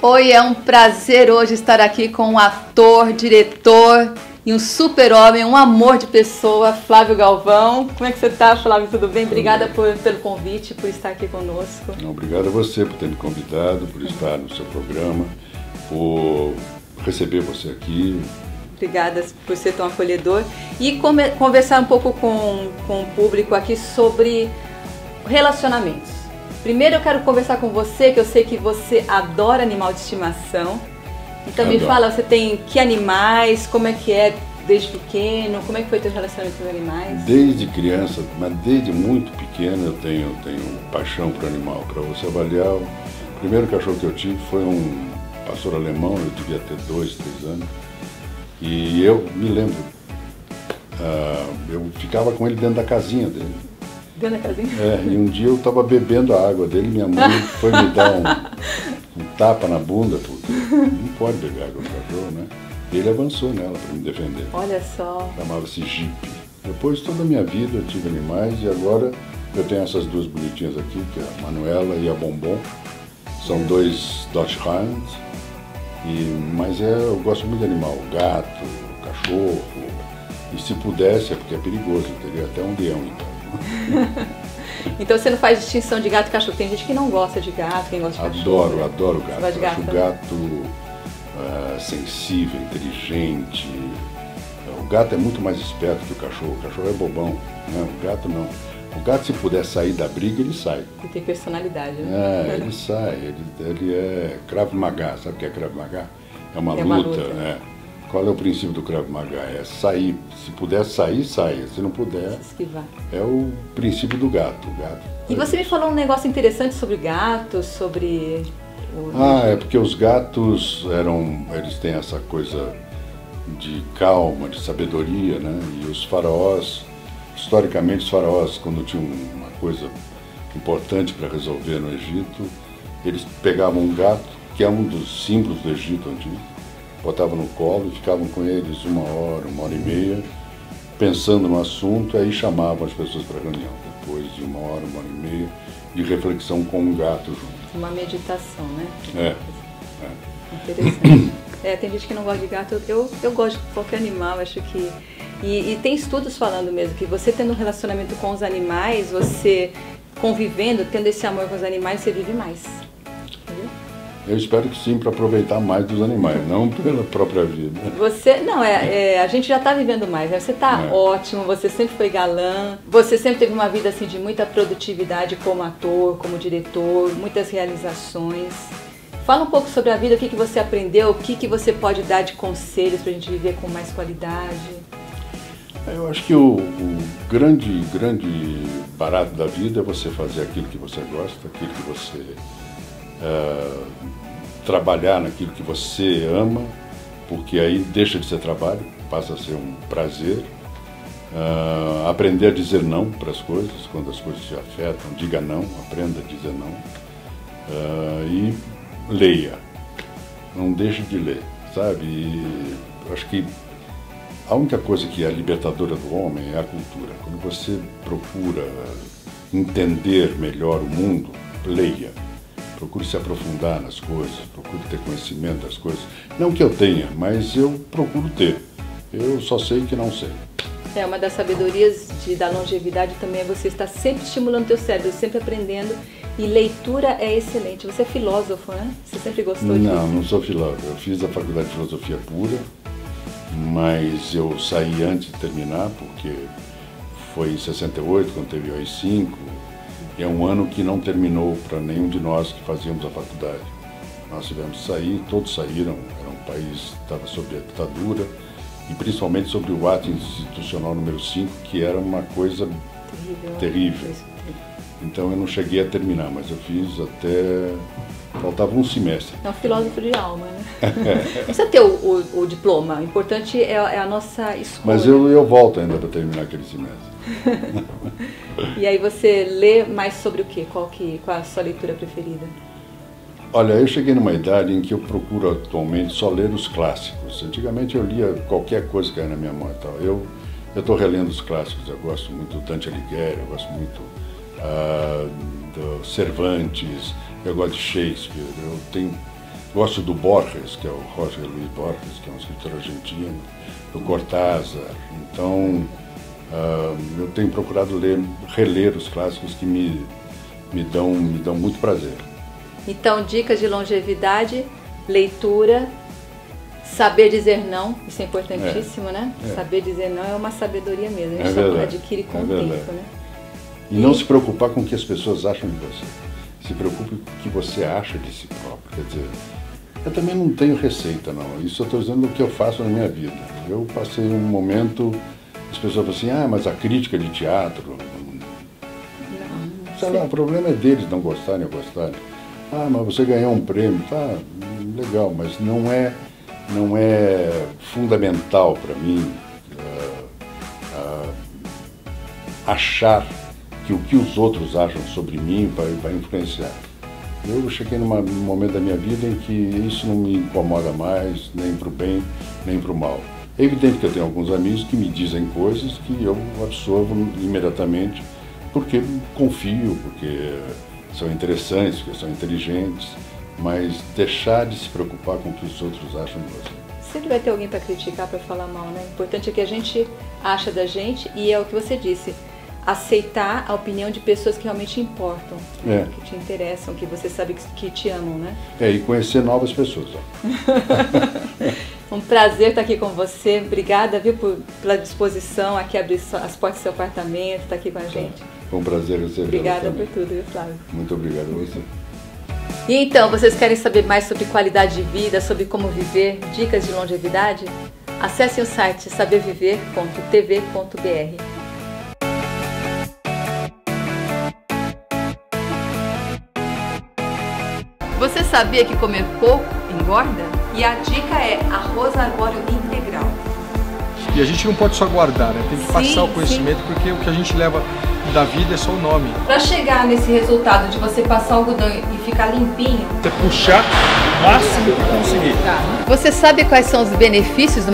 Oi, é um prazer hoje estar aqui com um ator, diretor e um super-homem, um amor de pessoa, Flávio Galvão. Como é que você está, Flávio? Tudo bem? Obrigada pelo convite, por estar aqui conosco. Obrigado a você por ter me convidado, por estar no seu programa, por receber você aqui. Obrigada por ser tão acolhedor. E conversar um pouco com o público aqui sobre relacionamentos. Primeiro eu quero conversar com você, que eu sei que você adora animal de estimação. Então me fala, você tem que animais, como é que é desde pequeno, como é que foi teu relacionamento com os animais? Desde criança, mas desde muito pequeno eu tenho paixão por animal. Para você avaliar, o primeiro cachorro que eu tive foi um pastor alemão, eu devia ter 2, 3 anos. E eu me lembro, eu ficava com ele dentro da casinha dele. Dentro da casinha? É, e um dia eu estava bebendo a água dele, minha mãe foi me dar um tapa na bunda, porque não pode beber água do cachorro, né? Ele avançou nela para me defender. Olha só. Chamava-se Jeep. Depois, toda a minha vida eu tive animais e agora eu tenho essas duas bonitinhas aqui, que é a Manuela e a Bombom. São 2 Dachshunds, mas eu gosto muito de animal, gato, cachorro, e se pudesse, é porque é perigoso, teria até um leão em casa. Então você não faz distinção de gato e cachorro? Tem gente que não gosta de gato, quem gosta de cachorro. Adoro gato. Gosta de gato. Acho o gato sensível, inteligente. O gato é muito mais esperto que o cachorro é bobão, né? O gato não. O gato, se puder sair da briga, ele sai. Ele tem personalidade, né? É, ele sai. Ele é Krav Maga. Sabe o que é Krav Maga? É uma luta, né? Qual é o princípio do Krav Maga? É sair. Se puder sair, saia. Se não puder, esquivar. É o princípio do gato. O gato e você me falou um negócio interessante sobre gatos, sobre... é porque os gatos eles têm essa coisa de calma, de sabedoria, né? E os faraós, historicamente os faraós, quando tinham uma coisa importante para resolver no Egito, eles pegavam um gato, que é um dos símbolos do Egito antigo, botavam no colo e ficavam com eles uma hora e meia, pensando no assunto, aí chamavam as pessoas para a reunião. Depois de uma hora e meia, de reflexão com um gato junto. Uma meditação, né? É. Interessante. Tem gente que não gosta de gato, eu gosto de qualquer animal, acho que... E tem estudos falando mesmo que você tendo um relacionamento com os animais, você convivendo, tendo esse amor com os animais, você vive mais. Eu espero que sim, para aproveitar mais dos animais, não pela própria vida. Você, não, a gente já está vivendo mais, né? Você está ótimo, você sempre foi galã, você sempre teve uma vida assim, de muita produtividade como ator, como diretor, muitas realizações. Fala um pouco sobre a vida, o que você aprendeu, o que você pode dar de conselhos para a gente viver com mais qualidade. Eu acho que o grande barato da vida é você fazer aquilo que você gosta, aquilo que você... trabalhar naquilo que você ama, porque aí deixa de ser trabalho, passa a ser um prazer. Aprender a dizer não para as coisas, quando as coisas te afetam, diga não, aprenda a dizer não. E leia, não deixe de ler, sabe? E acho que a única coisa que é libertadora do homem é a cultura. Quando você procura entender melhor o mundo, leia. Procure se aprofundar nas coisas, procure ter conhecimento das coisas. Não que eu tenha, mas eu procuro ter. Eu só sei que não sei. Uma das sabedorias da longevidade também é você estar sempre estimulando o teu cérebro, sempre aprendendo. E leitura é excelente. Você é filósofo, né? Você sempre gostou disso? Não, não sou filósofo. Eu fiz a faculdade de filosofia pura, mas eu saí antes de terminar, porque foi em 68, quando teve o AI-5. É um ano que não terminou para nenhum de nós que fazíamos a faculdade. Nós tivemos que sair, todos saíram, era um país que estava sob a ditadura, e principalmente sobre o ato institucional número 5, que era uma coisa terrível. Então eu não cheguei a terminar, mas eu fiz até... faltava um semestre. É um filósofo de alma, né? Não precisa ter o diploma, o importante é a nossa escolha. Mas eu volto ainda para terminar aquele semestre. E aí você lê mais sobre o quê? Qual a sua leitura preferida? Olha, eu cheguei numa idade em que eu procuro atualmente só ler os clássicos. Antigamente eu lia qualquer coisa que era na minha mão e tal. Eu estou relendo os clássicos, eu gosto muito do Dante Alighieri, eu gosto muito do Cervantes, eu gosto de Shakespeare. Eu tenho Gosto do Borges, que é o Jorge Luis Borges, que é um escritor argentino, do Cortázar. Então, eu tenho procurado reler os clássicos que me dão muito prazer. Então, dicas de longevidade, leitura, saber dizer não, isso é importantíssimo, né? É. Saber dizer não é uma sabedoria mesmo, a gente só adquire com o tempo, né? E não se preocupar com o que as pessoas acham de você. Se preocupe com o que você acha de si próprio. Quer dizer, eu também não tenho receita, não. Isso eu estou dizendo do que eu faço na minha vida. Eu passei um momento, as pessoas falam assim, ah, mas a crítica de teatro... Não, sei lá, o problema é deles não gostarem ou gostarem. Ah, mas você ganhou um prêmio, tá, legal, mas não é fundamental para mim achar que o que os outros acham sobre mim vai influenciar. Eu cheguei num momento da minha vida em que isso não me incomoda mais, nem para o bem, nem para o mal. É evidente que eu tenho alguns amigos que me dizem coisas que eu absorvo imediatamente, porque confio, porque são interessantes, porque são inteligentes, mas deixar de se preocupar com o que os outros acham de você. Sempre vai ter alguém para criticar, para falar mal, né? O importante é que a gente acha da gente, e é o que você disse, aceitar a opinião de pessoas que realmente importam, né? Que te interessam, que você sabe que te amam, né? É, e conhecer novas pessoas. Um prazer estar aqui com você, obrigada, viu, pela disposição, aqui abrir as portas do seu apartamento, estar aqui com a gente. Foi um prazer receber. Obrigada por tudo, viu, Flávio? Muito obrigado a você. E então, vocês querem saber mais sobre qualidade de vida, sobre como viver, dicas de longevidade? Acessem o site saberviver.tv.br. Você sabia que comer pouco engorda? E a dica é arroz arbóreo integral. E a gente não pode só guardar, né? Tem que passar o conhecimento, porque o que a gente leva da vida é só o nome. Para chegar nesse resultado de você passar o algodão e ficar limpinho... Você puxar o máximo que conseguir. Tá. Você sabe quais são os benefícios do